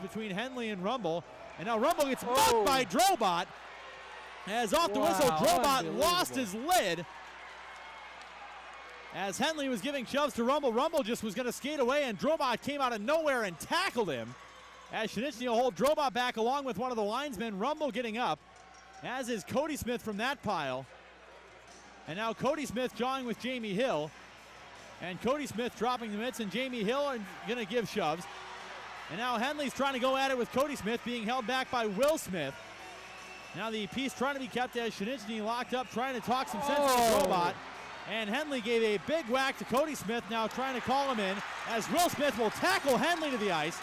Between Henley and Rumble, and now Rumble gets blocked by Drobot. As off the whistle, Drobot lost his lid. As Henley was giving shoves to Rumble, Rumble just was going to skate away, and Drobot came out of nowhere and tackled him. As Shinitzky will hold Drobot back along with one of the linesmen, Rumble getting up, as is Cody Smith from that pile. And now Cody Smith jawing with Jamie Hill, and Cody Smith dropping the mitts, and Jamie Hill and going to give shoves. And now Henley's trying to go at it with Cody Smith, being held back by Will Smith. Now the piece trying to be kept as Shinitzky locked up, trying to talk some sense to the Drobot. And Henley gave a big whack to Cody Smith, now trying to call him in, as Will Smith will tackle Henley to the ice.